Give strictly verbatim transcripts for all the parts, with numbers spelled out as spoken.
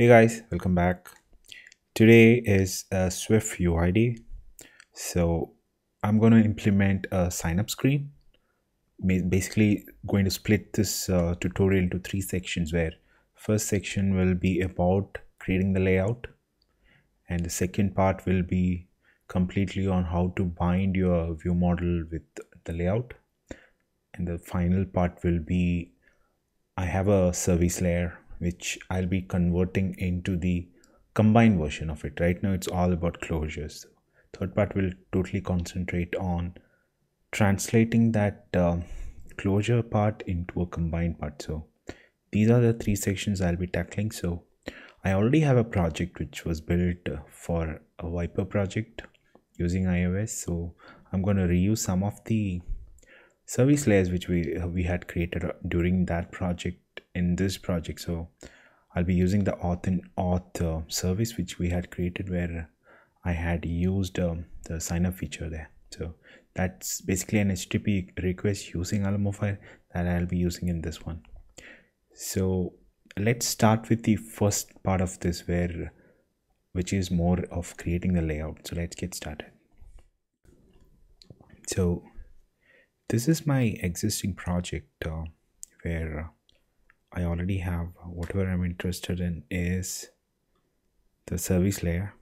Hey guys, welcome back. Today is a Swift U I day. So I'm going to implement a sign up screen. Basically going to split this uh, tutorial into three sections, where first section will be about creating the layout, and the second part will be completely on how to bind your view model with the layout, and the final part will be I have a service layer which I'll be converting into the Combine version of it. Right now it's all about closures. Third part will totally concentrate on translating that uh, closure part into a Combine part. So these are the three sections I'll be tackling. So I already have a project which was built for a Viper project using iOS. So I'm going to reuse some of the service layers which we we had created during that project in this project. So I'll be using the Auth and Auth uh, service which we had created, where I had used um, the sign up feature there. So that's basically an H T T P request using Alamofire that I'll be using in this one. So let's start with the first part of this, where which is more of creating the layout. So let's get started. So this is my existing project uh, where I already have whatever I'm interested in is the service layer.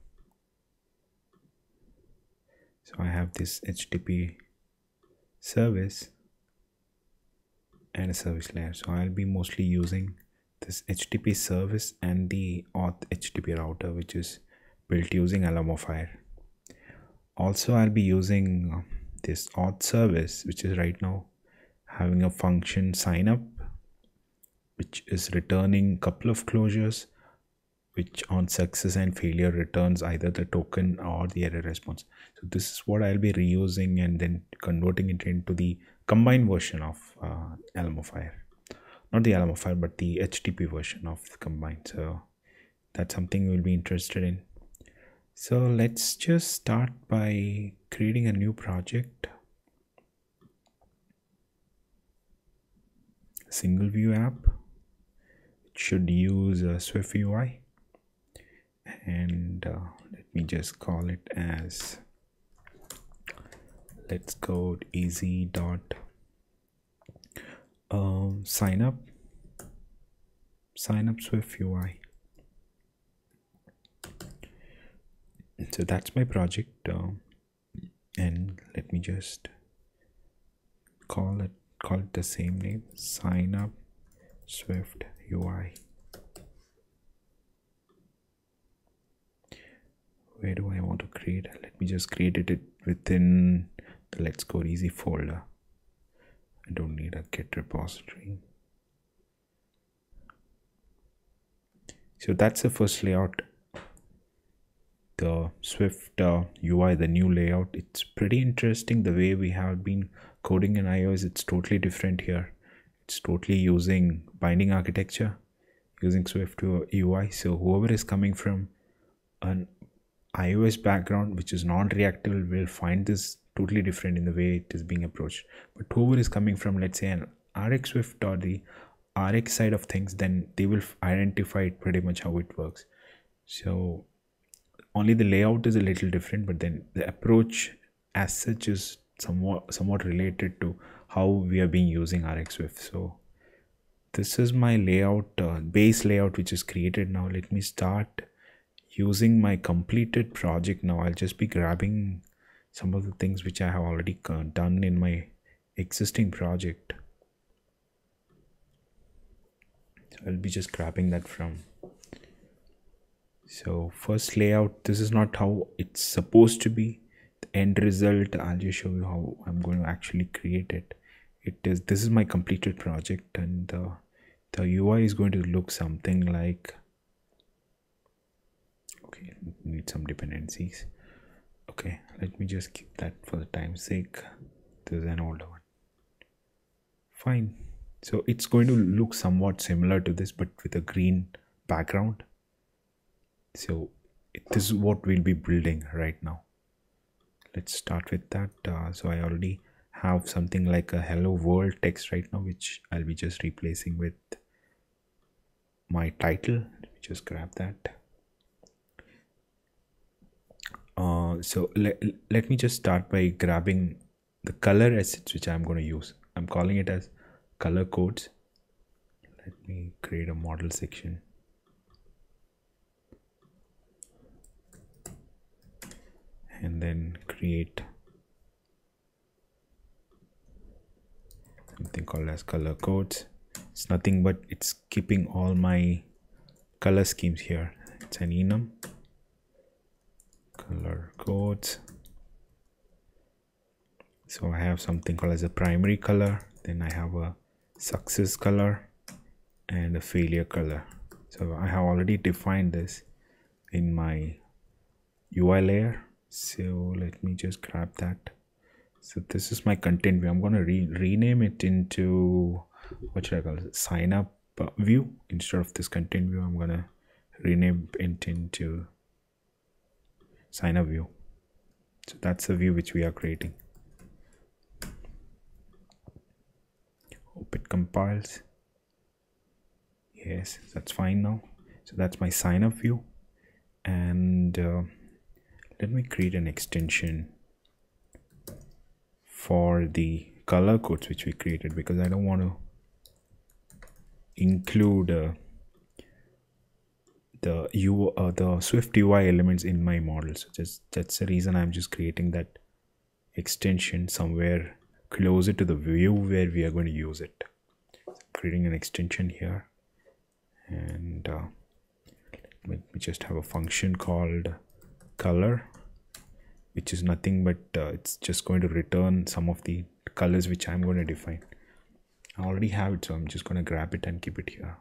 So I have this H T T P service and a service layer. So I'll be mostly using this H T T P service and the Auth H T T P router, which is built using Alamofire. Also, I'll be using uh, this Auth service, which is right now having a function sign up which is returning couple of closures, which on success and failure returns either the token or the error response. So this is what I'll be reusing and then converting it into the Combined version of uh, Alamofire, not the Alamofire but the H T T P version of the Combine. So that's something we'll be interested in. So let's just start by creating a new project, a single view app. It should use a Swift U I, and uh, let me just call it as let's code easy dot um, sign up sign up Swift U I. So that's my project, uh, and let me just call it call it the same name, sign up Swift U I. Where do I want to create? Let me just create it within the Let's Code Easy folder. I don't need a Git repository. So that's the first layout, the Swift uh, U I, the new layout. It's pretty interesting the way we have been coding in iOS. It's totally different here. It's totally using binding architecture, using Swift U I. So whoever is coming from an iOS background which is non-reactive will find this totally different in the way it is being approached. But whoever is coming from, let's say, an RxSwift or the Rx side of things, then they will identify it pretty much how it works. So only the layout is a little different, but then the approach as such is somewhat somewhat related to how we have been using RxSwift. So this is my layout, uh, base layout which is created. Now let me start using my completed project. Now I'll just be grabbing some of the things which I have already done in my existing project. So I'll be just grabbing that from. So first layout, this is not how it's supposed to be. The end result, I'll just show you how I'm going to actually create it. It is, this is my completed project, and uh, the U I is going to look something like, okay, need some dependencies. Okay, let me just keep that for the time's sake. This is an older one. Fine. So it's going to look somewhat similar to this, but with a green background. So this is what we'll be building right now. Let's start with that. Uh, so I already have something like a hello world text right now, which I'll be just replacing with my title. Let me just grab that. Uh, so le let me just start by grabbing the color assets which I'm going to use. I'm calling it as color codes. Let me create a model section. And then create something called as color codes. It's nothing but it's keeping all my color schemes here. It's an enum color codes. So I have something called as a primary color, then I have a success color and a failure color. So I have already defined this in my U I layer. So let me just grab that. So this is my content view. I'm going to re rename it into, what should I call it, sign up view. Instead of this content view, I'm going to rename it into sign up view. So that's the view which we are creating. Hope it compiles. Yes, that's fine now. So that's my sign up view. And uh, let me create an extension for the color codes which we created, because I don't want to include uh, the U uh, the Swift U I elements in my model. So just that's the reason I'm just creating that extension somewhere closer to the view where we are going to use it. So I'm creating an extension here, and uh, let me just have a function called color, which is nothing but uh, it's just going to return some of the colors which I'm going to define. I already have it, so I'm just going to grab it and keep it here.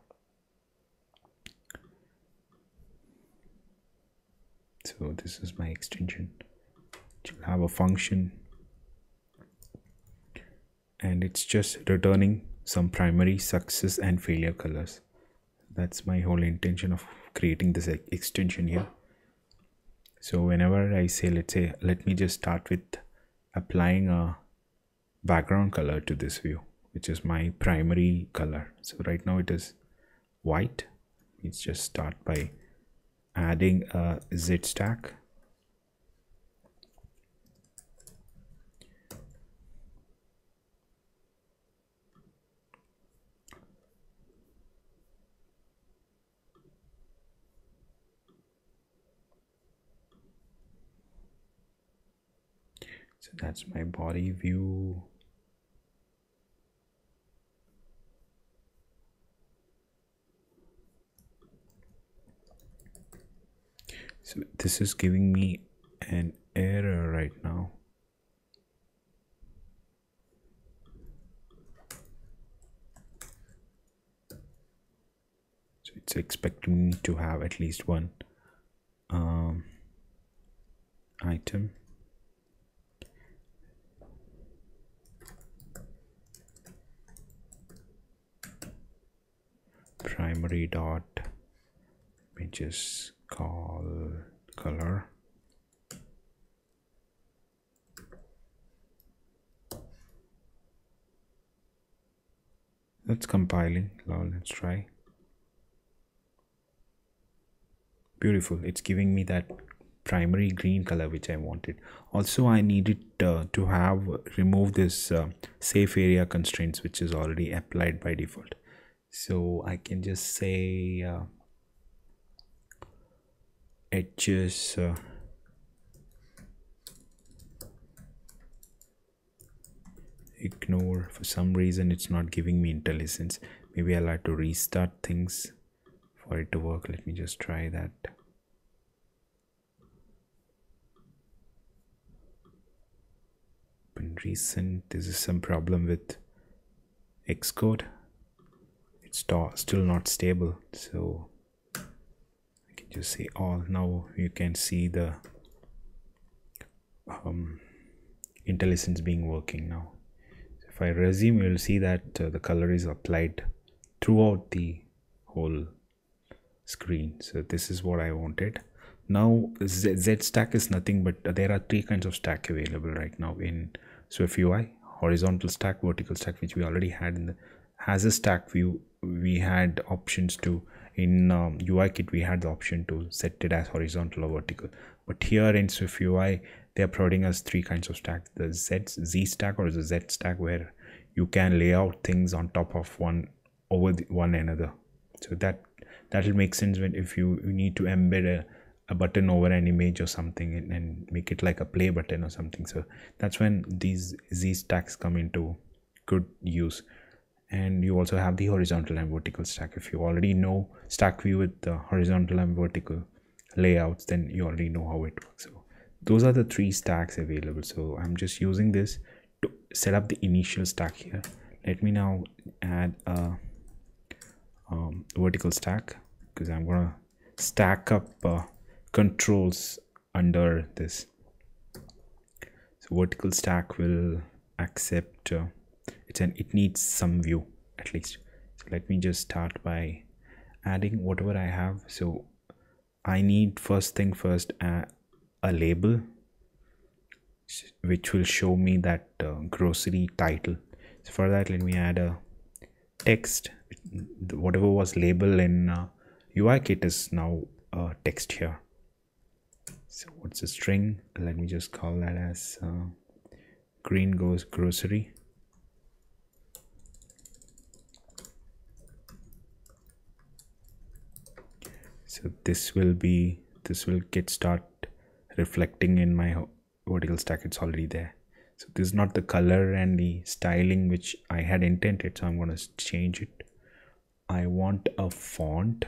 So this is my extension. It will have a function, and it's just returning some primary, success and failure colors. That's my whole intention of creating this extension here. So whenever I say, let's say, let me just start with applying a background color to this view, which is my primary color. So right now it is white. Let's just start by adding a Z stack. So that's my body view. So this is giving me an error right now. So it's expecting me to have at least one um, item. Primary dot, let me just call color. That's compiling. Now let's try. Beautiful. It's giving me that primary green color which I wanted. Also, I needed uh, to have remove this uh, safe area constraints which is already applied by default. So I can just say uh, edges uh, ignore. For some reason it's not giving me IntelliSense. Maybe I'll have to restart things for it to work. Let me just try that. In recent, this is some problem with Xcode. It's still not stable, so I can just say all. Now you can see the um, IntelliSense being working now. If I resume, you'll see that uh, the color is applied throughout the whole screen. So this is what I wanted. Now Z, Z stack is nothing but uh, there are three kinds of stack available right now in SwiftUI: horizontal stack, vertical stack, which we already had in the has a stack view. We had options to in um, U I Kit we had the option to set it as horizontal or vertical, but here in SwiftUI they are providing us three kinds of stacks: the Z, Z stack or the Z stack, where you can lay out things on top of one over the, one another. So that that will make sense when if you, you need to embed a, a button over an image or something and, and make it like a play button or something. So that's when these Z stacks come into good use. And you also have the horizontal and vertical stack. If you already know stack view with the horizontal and vertical layouts, then you already know how it works. So those are the three stacks available. So I'm just using this to set up the initial stack here. Let me now add a um, vertical stack, because I'm gonna stack up uh, controls under this. So vertical stack will accept uh, It's an, it needs some view at least. So let me just start by adding whatever I have. So I need, first thing first, uh, a label which will show me that uh, grocery title. So for that, let me add a text. Whatever was label in uh, U I Kit is now uh, text here. So what's a string? Let me just call that as uh, green goes grocery. So this will be, this will get start reflecting in my vertical stack. It's already there. So this is not the color and the styling which I had intended. So I'm going to change it. I want a font,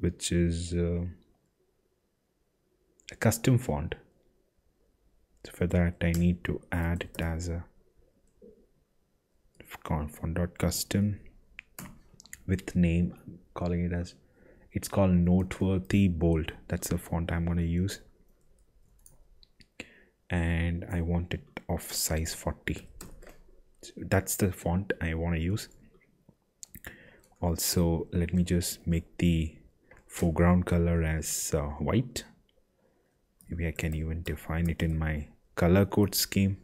which is uh, a custom font. So for that, I need to add it as a font.custom with name. Calling it as, it's called Noteworthy Bold. That's the font I'm going to use, and I want it of size forty. So that's the font I want to use. Also, let me just make the foreground color as uh, white. Maybe I can even define it in my color code scheme.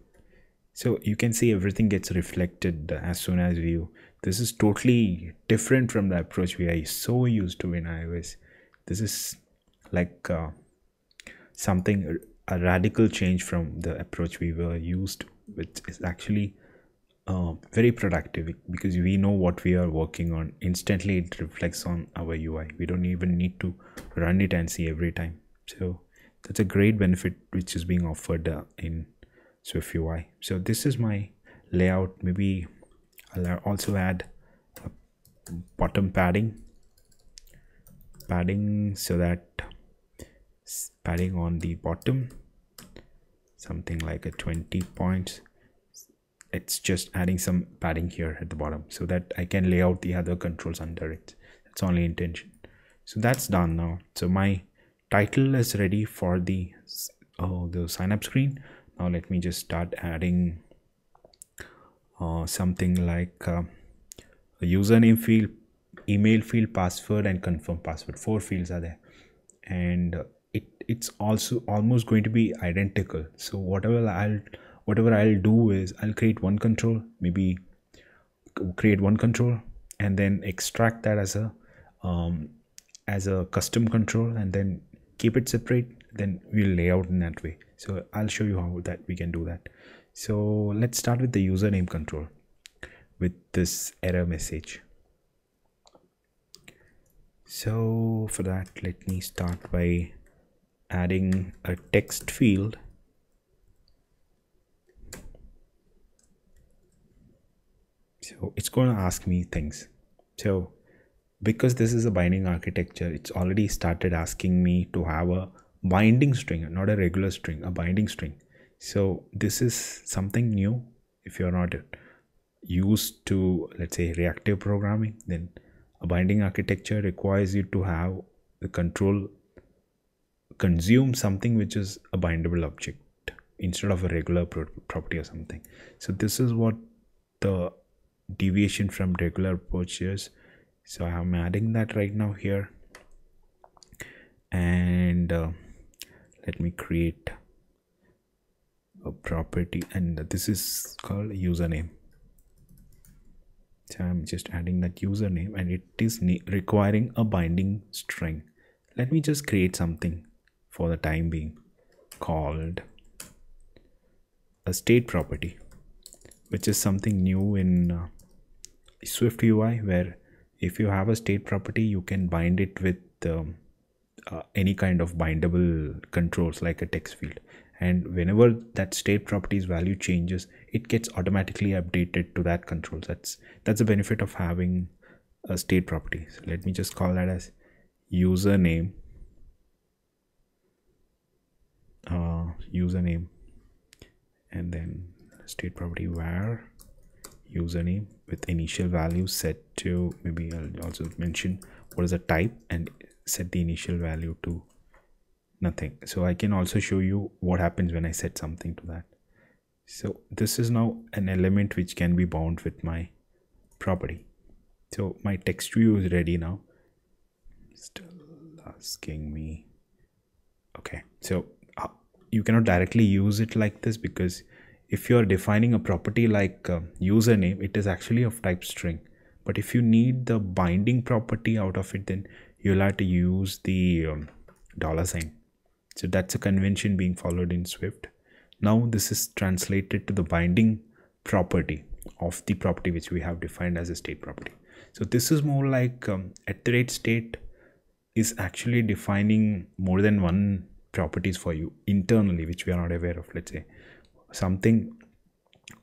So you can see everything gets reflected as soon as we, this is totally different from the approach we are so used to in iOS. This is like uh, something, a radical change from the approach we were used to, which is actually uh, very productive, because we know what we are working on. Instantly it reflects on our U I. We don't even need to run it and see every time. So that's a great benefit which is being offered uh, in SwiftUI. So this is my layout. Maybe I'll also add a bottom padding padding so that padding on the bottom, something like a twenty points. It's just adding some padding here at the bottom so that I can lay out the other controls under it. That's only intention. So that's done now. So my title is ready for the oh the sign up screen. Now let me just start adding uh, something like uh, a username field, email field, password, and confirm password. Four fields are there, and uh, it it's also almost going to be identical. So whatever I'll whatever I'll do is I'll create one control, maybe create one control, and then extract that as a um, as a custom control, and then keep it separate. Then we'll lay out in that way. So I'll show you how that we can do that. So let's start with the username control with this error message. So for that, let me start by adding a text field. So it's going to ask me things. So because this is a binding architecture, it's already started asking me to have a binding string, not a regular string, a binding string. So this is something new. If you're not used to, let's say, reactive programming, then a binding architecture requires you to have the control consume something which is a bindable object instead of a regular pro property or something. So this is what the deviation from regular approach is. So I'm adding that right now here, and uh, let me create a property, and this is called username. So I'm just adding that username, and it is requiring a binding string. Let me just create something for the time being called a state property, which is something new in uh, SwiftUI, where if you have a state property, you can bind it with um, uh, any kind of bindable controls like a text field. And whenever that state property's value changes, it gets automatically updated to that control. That's that's the benefit of having a state property. So let me just call that as username. Uh, username, and then state property var username with initial value set to, maybe I'll also mention what is the type and set the initial value to nothing. So I can also show you what happens when I set something to that. So this is now an element which can be bound with my property. So my text view is ready now. Still asking me. Okay, so uh, you cannot directly use it like this, because if you're defining a property like uh, username, it is actually of type string. But if you need the binding property out of it, then you'll have to use the um, dollar sign. So that's a convention being followed in Swift. Now this is translated to the binding property of the property which we have defined as a state property. So this is more like um, at the rate state is actually defining more than one properties for you internally, which we are not aware of. Let's say something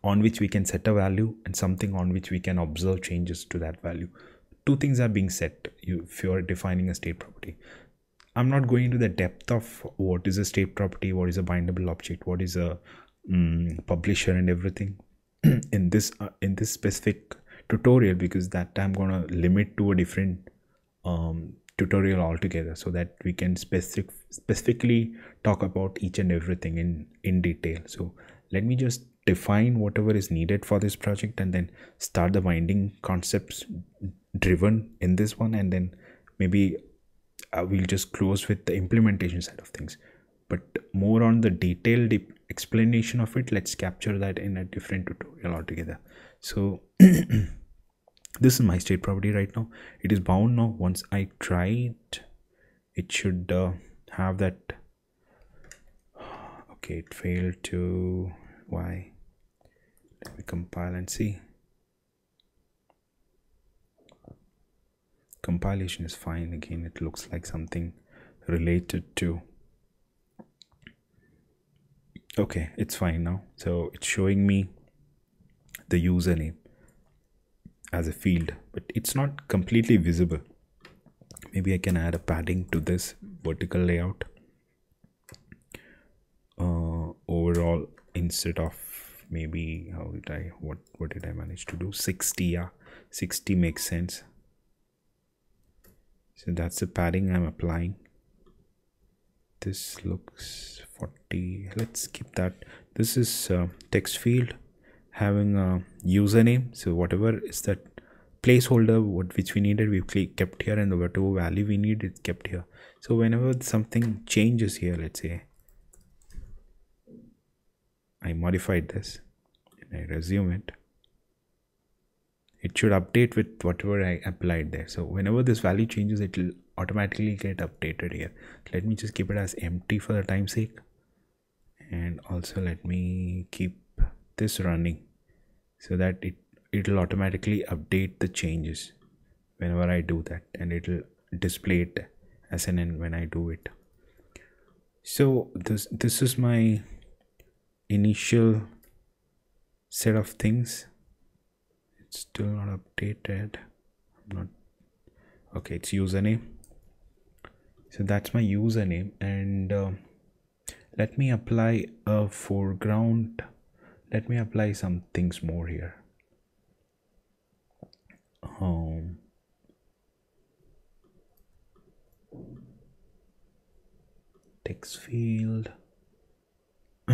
on which we can set a value and something on which we can observe changes to that value. Two things are being set if you're defining a state property. I'm not going into the depth of what is a state property, what is a bindable object, what is a um, publisher and everything in this uh, in this specific tutorial, because that I'm going to limit to a different um, tutorial altogether, so that we can specific specifically talk about each and everything in, in detail. So let me just define whatever is needed for this project and then start the binding concepts driven in this one, and then maybe Uh, we'll just close with the implementation side of things. But more on the detailed explanation of it, let's capture that in a different tutorial altogether. So this is my state property right now. It is bound now. Once I try it, it should uh, have that. Okay, it failed to. Why? Let me compile and see. Compilation is fine. Again, it looks like something related to. Okay, it's fine now. So it's showing me the username as a field, but it's not completely visible. Maybe I can add a padding to this vertical layout uh, overall, instead of maybe how did I what what did I manage to do? sixty, yeah, sixty makes sense. So that's the padding I'm applying. This looks forty. Let's skip that. This is uh, text field having a username. So whatever is that placeholder what which we needed, we've kept here, and whatever value we need, it's kept here. So whenever something changes here, let's say I modified this and I resume it, it should update with whatever I applied there. So whenever this value changes, it will automatically get updated here. Let me just keep it as empty for the time's sake. And also let me keep this running so that it it'll automatically update the changes whenever I do that, and it'll display it as an end when I do it. So this this is my initial set of things. Still not updated. I'm not okay. It's username. So that's my username, and uh, let me apply a foreground. Let me apply some things more here. Um. Text field.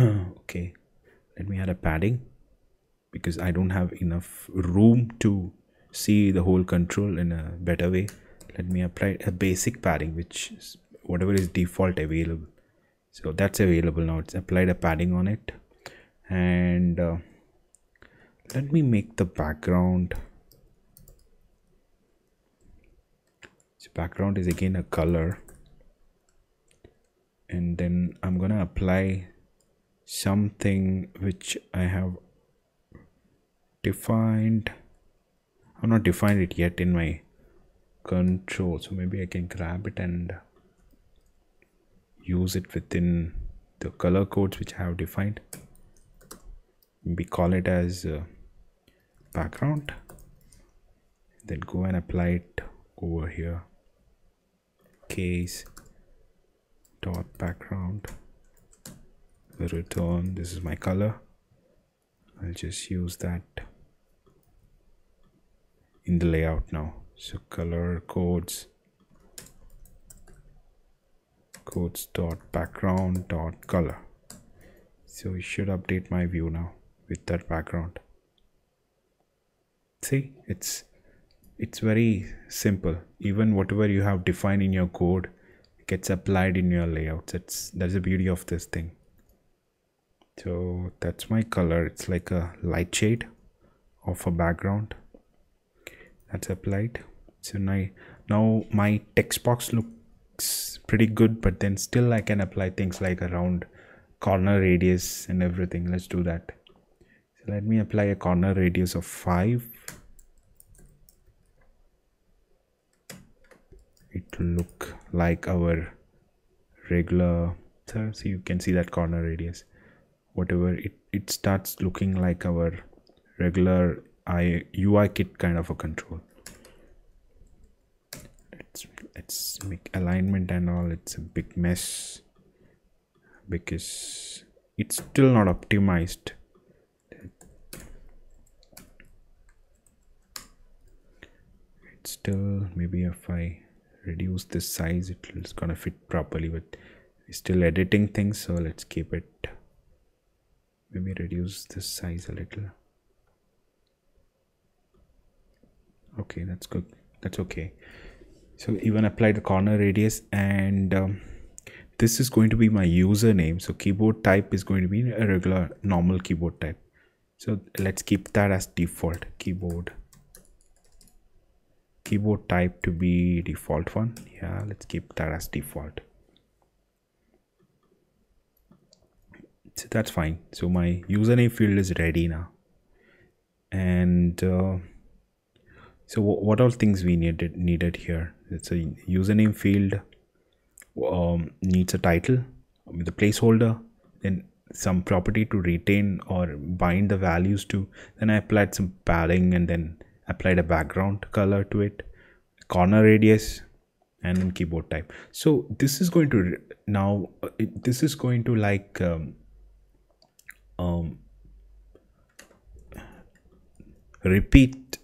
Okay. Let me add a padding, because I don't have enough room to see the whole control in a better way. Let me apply a basic padding, which is whatever is default available. So that's available now. It's applied a padding on it. And uh, let me make the background So background is again a color, and then I'm gonna apply something which I have defined. I've not defined it yet in my control, so maybe I can grab it and use it within the color codes which I have defined. Maybe call it as uh, background, then go and apply it over here. Case dot background, return, this is my color. I'll just use that in the layout now. So color codes codes dot background dot color. So we should update my view now with that background. See, it's it's very simple. Even whatever you have defined in your code gets applied in your layouts. It's that's the beauty of this thing. So that's my color. It's like a light shade of a background that's applied. So now, now my text box looks pretty good, but then still I can apply things like a round corner radius and everything. Let's do that. So let me apply a corner radius of five. It will look like our regular, so you can see that corner radius. Whatever it, it starts looking like our regular U I kit kind of a control. Let's, let's make alignment and all. It's a big mess because it's still not optimized. It's still, maybe if I reduce the size, it's gonna fit properly, but we're still editing things, so let's keep it. Maybe reduce this size a little. Okay, that's good. That's okay. So even apply the corner radius, and um, this is going to be my username. So keyboard type is going to be a regular normal keyboard type. So let's keep that as default. Keyboard. Keyboard type to be default one. Yeah, let's keep that as default. So that's fine. So my username field is ready now. And uh, so what all things we needed needed here? It's a username field um, needs a title with a placeholder, then some property to retain or bind the values to. Then I applied some padding and then applied a background color to it, corner radius, and then keyboard type. So this is going to now it, this is going to like. Um, um repeat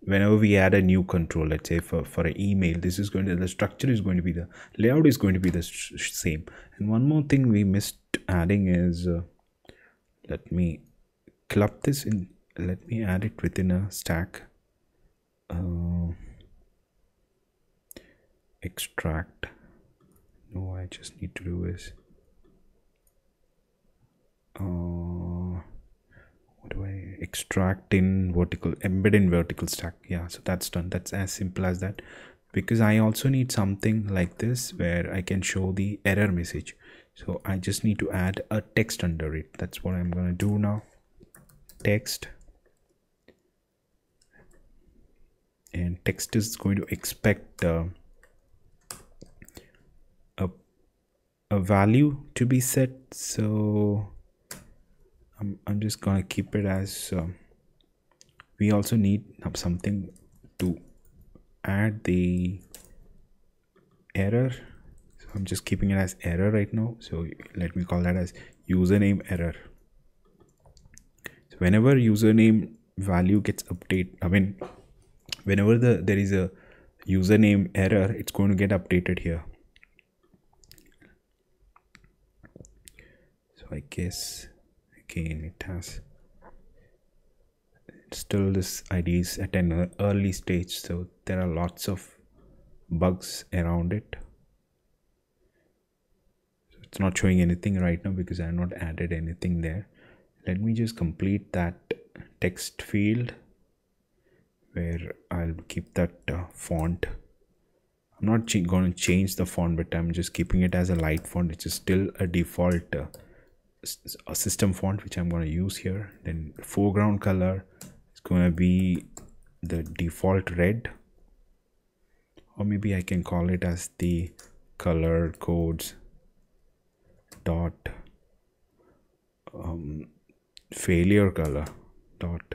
whenever we add a new control. Let's say for for an email, this is going to, the structure is going to be, the layout is going to be the same. And one more thing we missed adding is uh, let me club this in, let me add it within a stack. Uh, extract, no, I just need to do is Uh, what do I extract in vertical, embed in vertical stack. Yeah, so that's done. That's as simple as that, because I also need something like this where I can show the error message. So I just need to add a text under it. That's what I'm gonna do now. Text, and text is going to expect uh, a, a value to be set. So I'm, I'm just gonna keep it as um, we also need something to add the error. So I'm just keeping it as error right now. So let me call that as username error. So whenever username value gets updated, I mean, whenever the there is a username error, it's going to get updated here. So I guess. Again, it has still, this I D is at an early stage, so there are lots of bugs around it. So it's not showing anything right now because I have not added anything there. Let me just complete that text field where I'll keep that uh, font I'm not going to change the font, but I'm just keeping it as a light font, which is still a default uh, a system font, which I'm going to use here. Then foreground color is going to be the default red, or maybe I can call it as the color codes dot um, failure color dot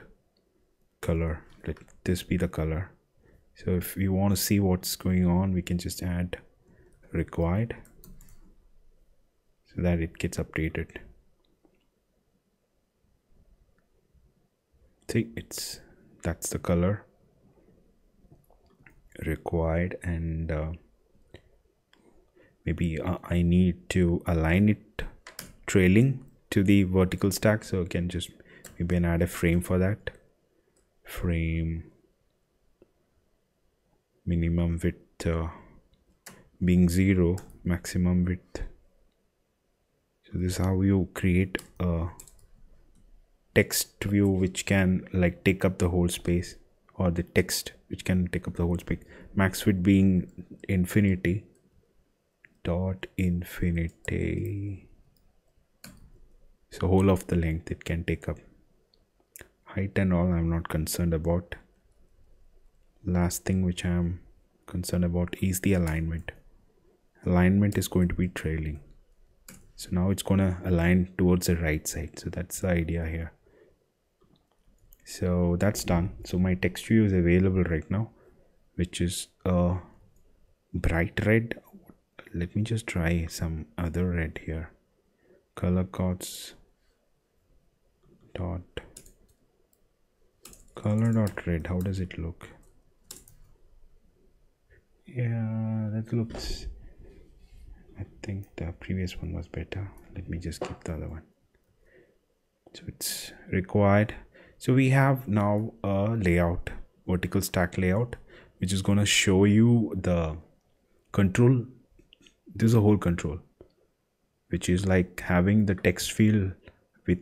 color. Let this be the color. So if we want to see what's going on, we can just add required so that it gets updated. See, it's that's the color required, and uh, maybe uh, I need to align it trailing to the vertical stack, so I can just maybe add a frame for that. Frame minimum width uh, being zero, maximum width. So this is how you create a text view which can like take up the whole space, or the text which can take up the whole space. Max width being infinity dot infinity, so whole of the length it can take up. Height and all I'm not concerned about. Last thing which I'm concerned about is the alignment. Alignment is going to be trailing. So now it's going to align towards the right side. So that's the idea here. So that's done. So my text view is available right now, which is a bright red. Let me just try some other red here. Color codes dot color dot red. How does it look? Yeah, that looks, I think the previous one was better. Let me just keep the other one. So it's required. So we have now a layout, vertical stack layout, which is going to show you the control. This is a whole control, which is like having the text field with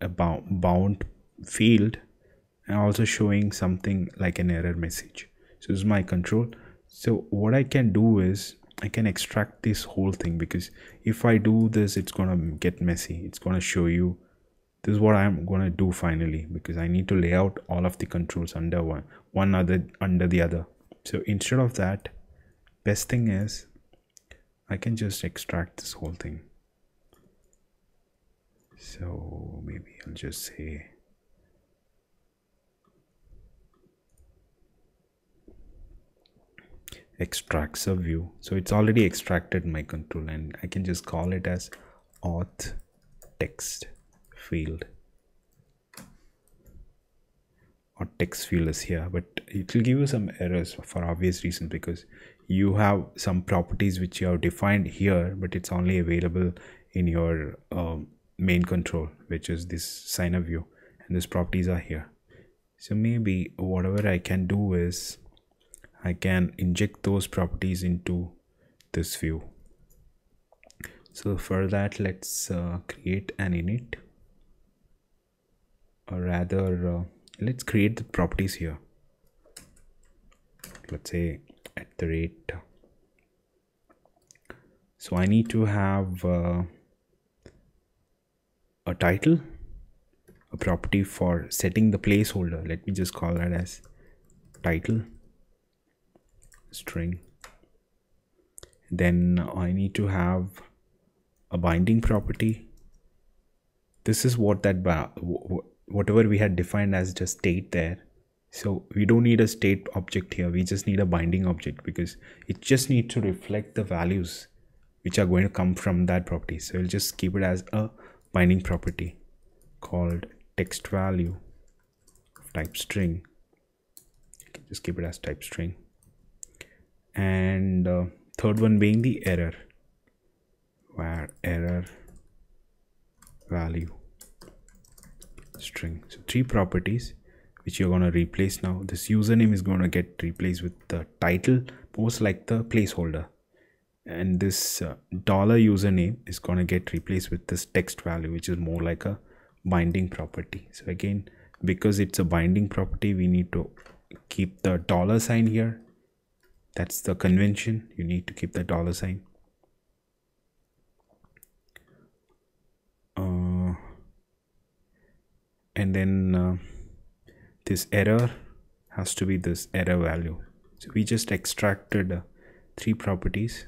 a bound field, and also showing something like an error message. So this is my control. So what I can do is I can extract this whole thing, because if I do this, it's going to get messy. It's going to show you, this is what I'm going to do finally, because I need to lay out all of the controls under one, one other under the other. So instead of that, best thing is I can just extract this whole thing. So maybe I'll just say, extracts a view. So it's already extracted my control, and I can just call it as auth text field, or text field is here, but it will give you some errors for obvious reason, because you have some properties which you have defined here, but it's only available in your um, main control, which is this signer view, and these properties are here. So maybe whatever I can do is I can inject those properties into this view. So for that, let's uh, create an init, or rather uh, let's create the properties here. Let's say at the rate. So I need to have uh, a title, a property for setting the placeholder. Let me just call that as title string. Then I need to have a binding property. This is what that whatever we had defined as just state there. So we don't need a state object here, we just need a binding object, because it just needs to reflect the values which are going to come from that property. So we'll just keep it as a binding property called text value of type string. Okay, just keep it as type string. And uh, third one being the error, where error value string. So three properties which you're going to replace now. This username is going to get replaced with the title, post like the placeholder, and this uh, dollar username is going to get replaced with this text value, which is more like a binding property. So again, because it's a binding property, we need to keep the dollar sign here, That's the convention. You need to keep the dollar sign. Uh, and then uh, this error has to be this error value. So we just extracted uh, three properties.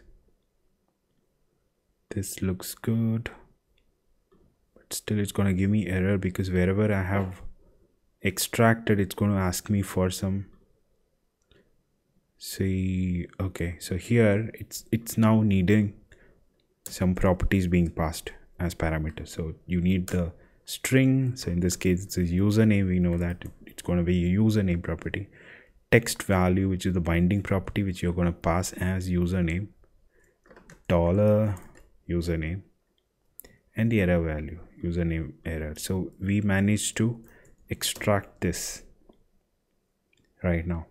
This looks good, but still it's going to give me error because wherever I have extracted, it's going to ask me for some. See, okay, so here it's it's now needing some properties being passed as parameters. So you need the string. So in this case, it's a username. We know that it's going to be a username property. Text value, which is the binding property, which you're going to pass as username. Dollar username, and the error value, username error. So we managed to extract this right now.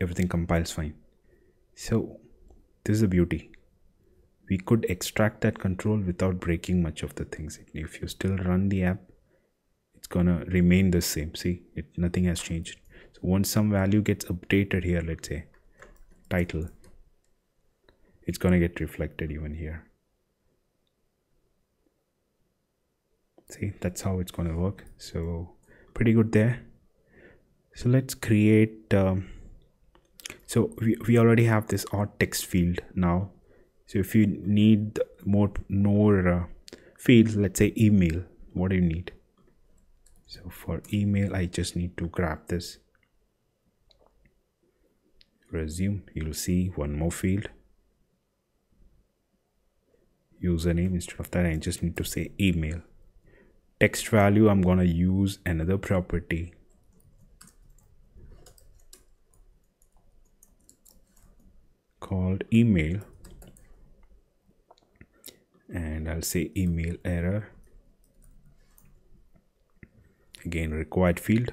Everything compiles fine. So this is the beauty. We could extract that control without breaking much of the things. If you still run the app, it's gonna remain the same. See, it nothing has changed. So once some value gets updated here, let's say title, it's gonna get reflected even here. See, that's how it's gonna work. So pretty good there. So let's create um, so we, we already have this auth text field now. So if you need more more uh, fields, let's say email, what do you need? So for email, I just need to grab this resume. You'll see one more field, username. Instead of that, I just need to say email. Text value, I'm gonna use another property. Called email, and I'll say email error. Again, required field.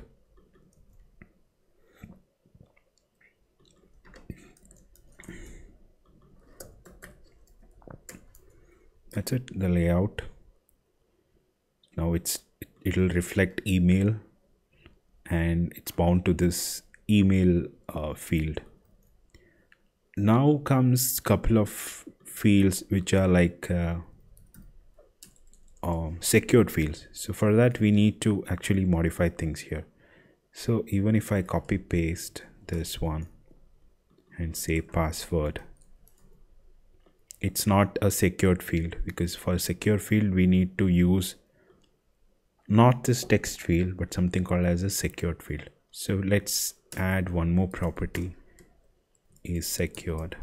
That's it, the layout. Now it's it, it'll reflect email, and it's bound to this email uh, field. Now comes couple of fields which are like uh, um, secured fields. So for that, we need to actually modify things here. So even if I copy paste this one and say password, it's not a secured field, because for a secure field we need to use not this text field but something called as a secured field. So let's add one more property, is secured.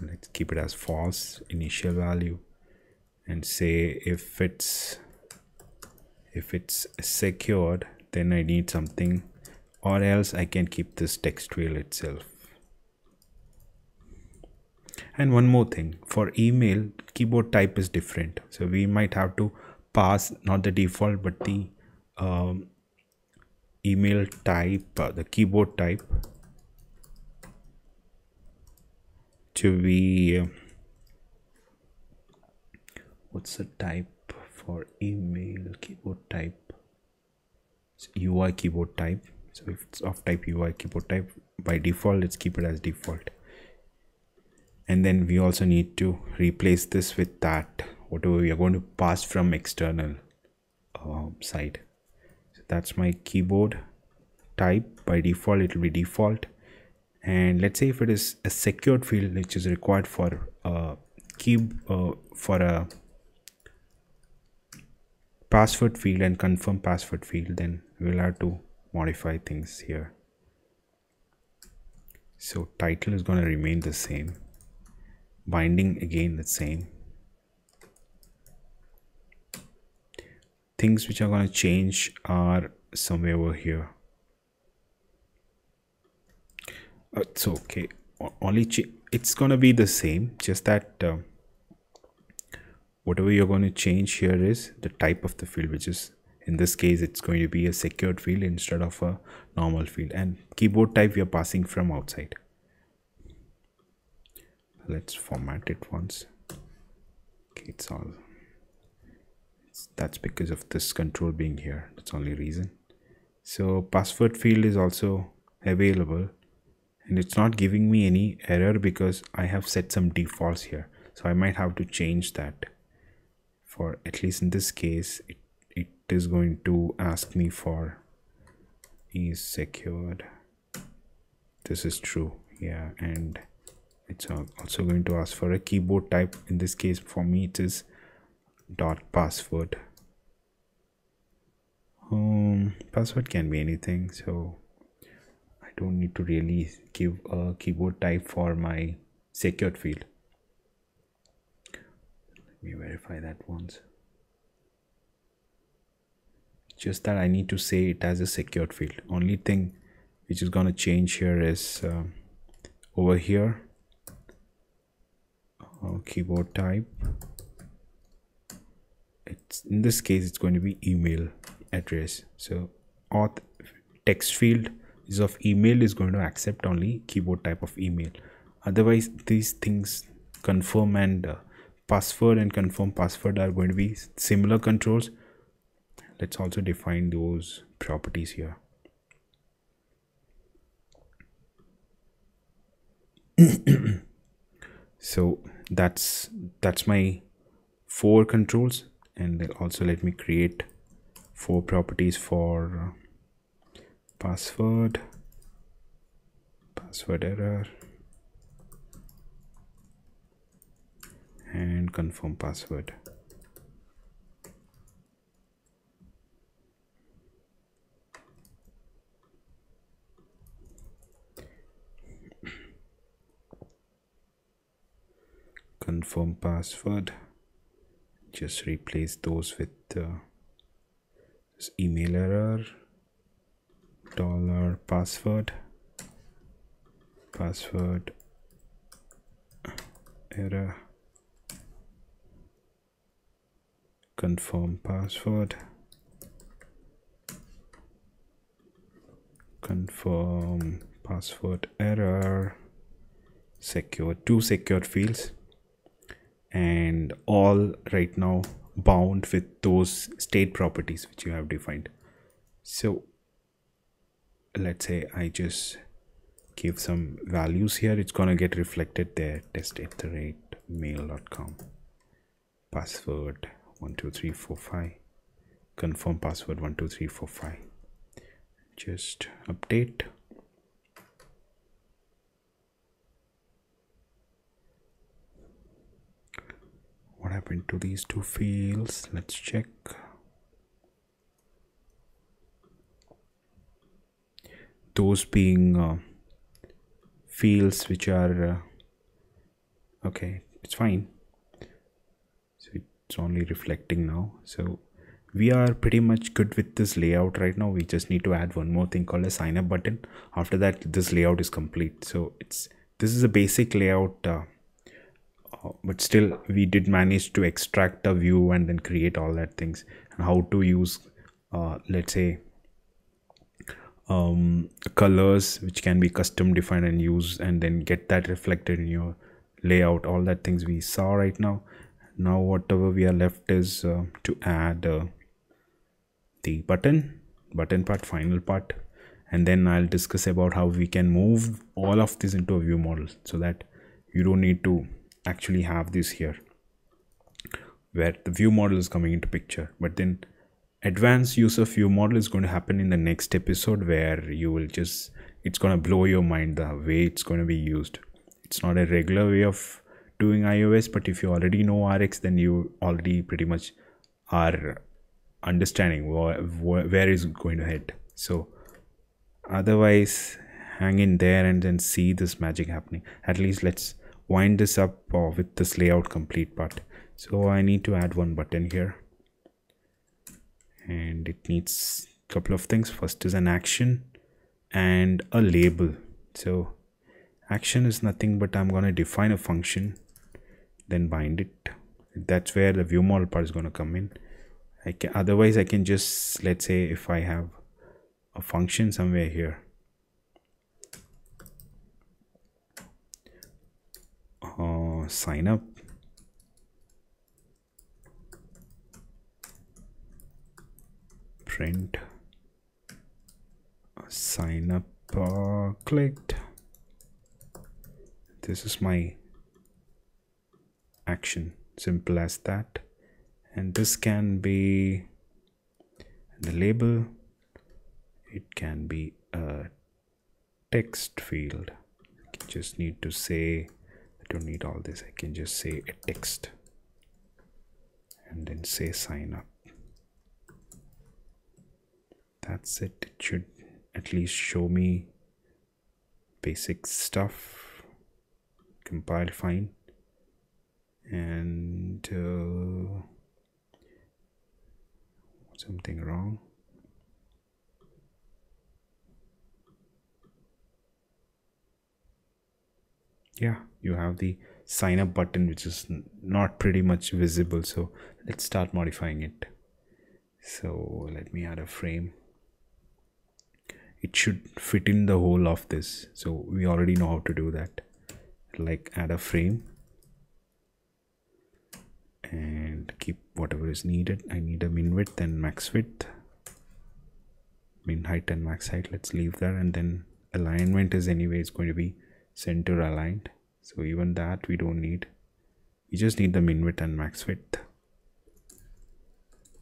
Let's keep it as false initial value, and say if it's if it's secured, then I need something, or else I can keep this text field itself. And one more thing, for email, keyboard type is different, so we might have to pass not the default but the um, email type, uh, the keyboard type, to be uh, what's the type for email keyboard type? It's U I keyboard type. So if it's of type U I keyboard type, by default let's keep it as default. And then we also need to replace this with that, whatever we are going to pass from external uh, side. That's my keyboard type. By default it will be default, and let's say if it is a secured field which is required for a key uh, for a password field and confirm password field, then we'll have to modify things here. So title is going to remain the same, binding again the same. Things which are going to change are somewhere over here. It's okay. Only it's going to be the same. Just that uh, whatever you're going to change here is the type of the field, which is in this case it's going to be a secured field instead of a normal field. And keyboard type we are passing from outside. Let's format it once. Okay, it's all. That's because of this control being here, that's the only reason. So password field is also available, and it's not giving me any error because I have set some defaults here. So I might have to change that. For at least in this case, it, it is going to ask me for is secured. This is true. Yeah, and it's also going to ask for a keyboard type. In this case, for me, it is dot password. Um, password can be anything, so I don't need to really give a keyboard type for my secured field. Let me verify that once. Just that I need to say it as a secured field. Only thing which is going to change here is uh, over here. Or keyboard type, it's in this case it's going to be email address. So auth text field is of email is going to accept only keyboard type of email. Otherwise these things confirm and uh, password and confirm password are going to be similar controls. Let's also define those properties here. So that's that's my four controls, and they'll also let me create four properties for password, password error, and confirm password. Confirm password, just replace those with uh, this email error, dollar password, password error, confirm password, confirm password error, secure, two secured fields. And all right now bound with those state properties which you have defined. So let's say I just give some values here. It's going to get reflected there. Test at the rate mail dot com. Password one two three four five. Confirm password one two three four five. Just update. What happened to these two fields? Let's check. Those being uh, fields which are uh, okay, it's fine. So it's only reflecting now. So we are pretty much good with this layout right now. We just need to add one more thing called a sign up button. After that, this layout is complete. So it's this is a basic layout. Uh, But still, we did manage to extract a view and then create all that things and how to use, uh, let's say, um, colors which can be custom defined and used, and then get that reflected in your layout. All that things we saw right now. Now, whatever we are left is uh, to add uh, the button, button part, final part, and then I'll discuss about how we can move all of this into a view model so that you don't need to actually have this here where the view model is coming into picture. But then advanced use of view model is going to happen in the next episode, where you will just, it's going to blow your mind the way it's going to be used. It's not a regular way of doing iOS, but if you already know Rx, then you already pretty much are understanding where, where is going to head. So otherwise hang in there and then see this magic happening. At least let's wind this up uh, with this layout complete part. So I need to add one button here, and it needs a couple of things. First is an action and a label. So action is nothing but I'm going to define a function, then bind it. That's where the view model part is going to come in. I can, otherwise I can just, let's say if I have a function somewhere here, Uh, sign up, print sign up uh, clicked. This is my action, simple as that. And this can be the label, it can be a text field. I just need to say, I don't need all this, I can just say a text and then say sign up. That's it. It should at least show me basic stuff. Compile fine. And uh, something wrong. Yeah, you have the sign up button, which is not pretty much visible. So let's start modifying it. So let me add a frame. It should fit in the whole of this. So we already know how to do that. Like add a frame and keep whatever is needed. I need a min width and max width, min height and max height. Let's leave that. And then alignment is anyway is going to be center aligned. So even that we don't need. We just need the min width and max width.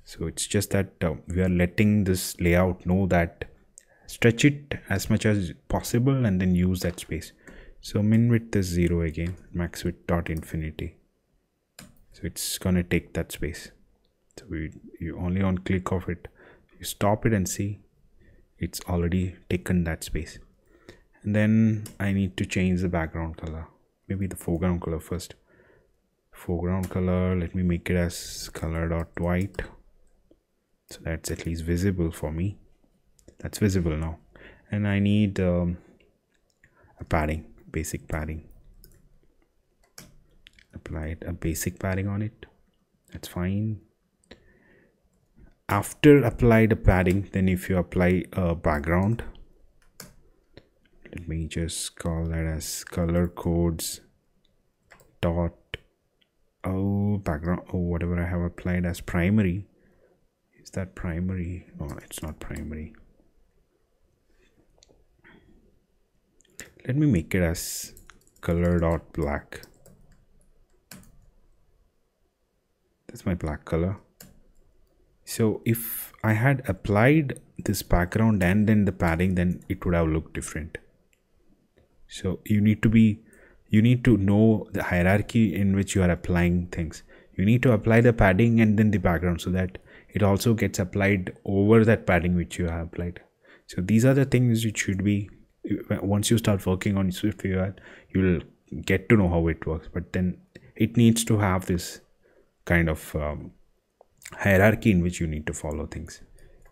So it's just that uh, we are letting this layout know that stretch it as much as possible and then use that space. So min width is zero again, max width dot infinity. So it's gonna take that space. So we you only on click of it, you stop it and see it's already taken that space. And then I need to change the background color, maybe the foreground color first. Foreground color, let me make it as color dot white, so that's at least visible for me. That's visible now. And I need um, a padding, basic padding. Applied a basic padding on it. That's fine. After applied a padding, then if you apply a background, let me just call that as color codes dot oh background or oh, whatever I have applied as primary. Is that primary? No, it's not primary. Let me make it as color dot black. That's my black color. So if I had applied this background and then the padding, then it would have looked different. So you need to be, you need to know the hierarchy in which you are applying things. You need to apply the padding and then the background so that it also gets applied over that padding which you have applied. So these are the things which should be. Once you start working on SwiftUI, you'll get to know how it works, but then it needs to have this kind of um, hierarchy in which you need to follow things.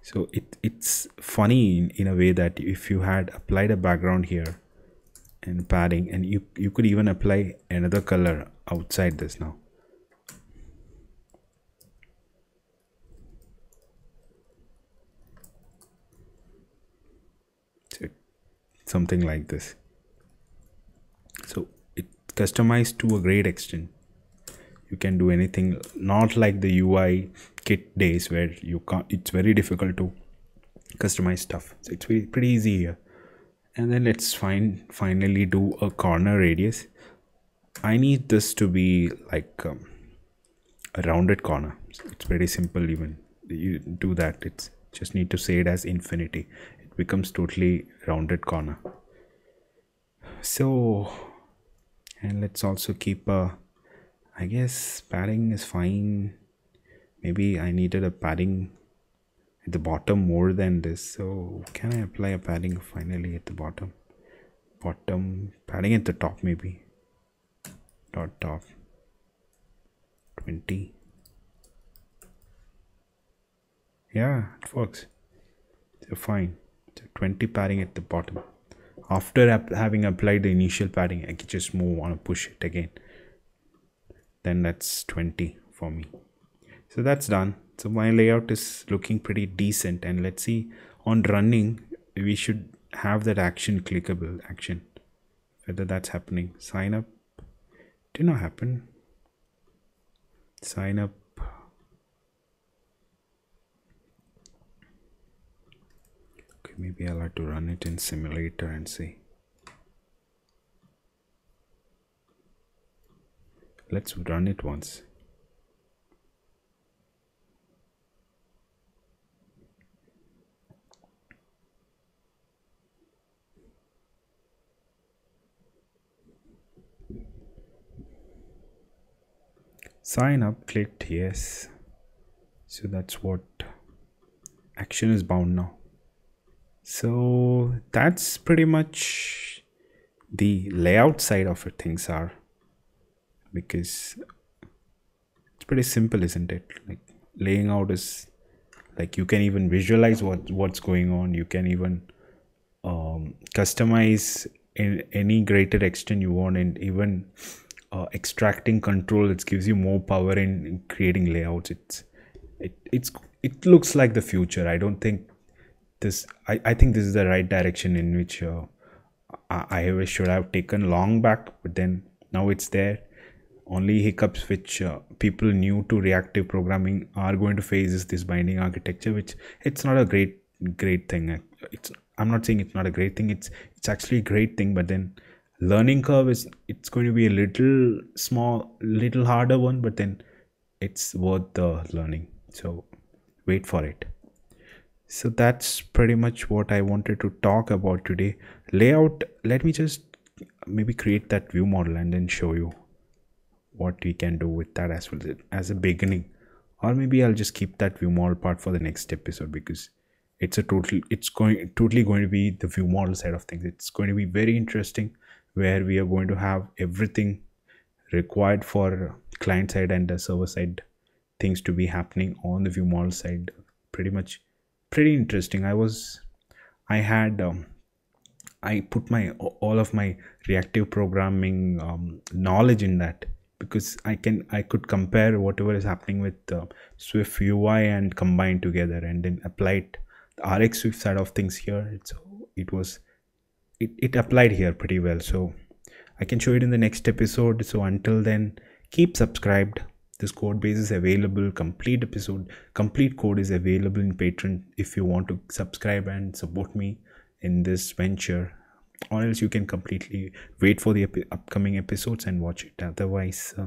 So it it's funny in, in a way that if you had applied a background here and padding, and you you could even apply another color outside this now. Something like this. So it's customized to a great extent. You can do anything, not like the U I Kit days where you can't, it's very difficult to customize stuff. So it's pretty easy here. And then let's find finally do a corner radius. I need this to be like um, a rounded corner. So it's very simple. Even you do that, it's just need to say it as infinity. Becomes totally rounded corner. So, and let's also keep a, I guess padding is fine. Maybe I needed a padding at the bottom more than this. So can I apply a padding finally at the bottom? Bottom padding at the top maybe. Dot top twenty. Yeah, it works. So fine. So twenty padding at the bottom. After having applied the initial padding, I can just move on and push it again. Then that's twenty for me. So that's done. So my layout is looking pretty decent. And let's see, on running, we should have that action clickable action. Whether that's happening. Sign up. Did not happen. Sign up. Okay, maybe I'll have to run it in simulator and see. Let's run it once. Sign up, clicked yes. So that's what action is bound now. So that's pretty much the layout side of it, things are, because it's pretty simple, isn't it? Like laying out is like you can even visualize what what's going on. You can even um, customize in any greater extent you want, and even uh, extracting control, it gives you more power in, in creating layouts. It's it it's it looks like the future. I don't think this. I I think this is the right direction in which uh, I, I should have taken long back, but then. Now it's there. Only hiccups which uh, people new to reactive programming are going to face is this binding architecture, which it's not a great great thing. It's I'm not saying it's not a great thing. It's it's actually a great thing, but then learning curve is it's going to be a little small, little harder one, but then it's worth the learning. So wait for it. So that's pretty much what I wanted to talk about today. Layout. Let me just. Maybe create that view model and then show you what we can do with that as well as a beginning, or maybe I'll just keep that view model part for the next episode, because it's a total it's going totally going to be the view model side of things. It's going to be very interesting, where we are going to have everything required for client side and the server side things to be happening on the view model side. Pretty much pretty interesting. I was I had um, I put my all of my reactive programming um, knowledge in that, because I can I could compare whatever is happening with uh, SwiftUI and Combine together, and then applied the RxSwift side of things here. So it was it, it applied here pretty well. So I can show it in the next episode. So until then, keep subscribed. This code base is available. Complete episode, complete code is available in Patreon if you want to subscribe and support me in this venture, or else you can completely wait for the ep- upcoming episodes and watch it. Otherwise, uh,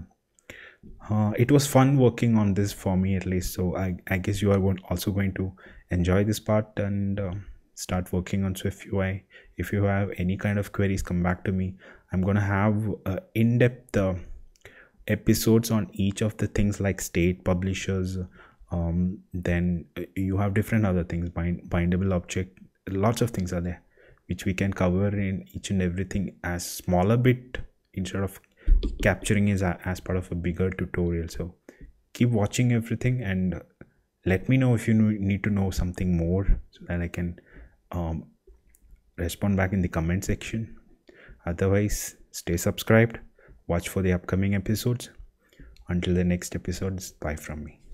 uh, it was fun working on this for me, at least. So I, I guess you are also going to enjoy this part and uh, start working on SwiftUI. If you have any kind of queries, come back to me. I'm gonna have uh, in-depth uh, episodes on each of the things like state, publishers. Um, then you have different other things, bind, bindable object. Lots of things are there which we can cover in each and everything as smaller bit, instead of capturing is as part of a bigger tutorial. So keep watching everything and let me know if you need to know something more, so that I can um, respond back in the comment section. Otherwise, stay subscribed, watch for the upcoming episodes. Until the next episodes, bye from me.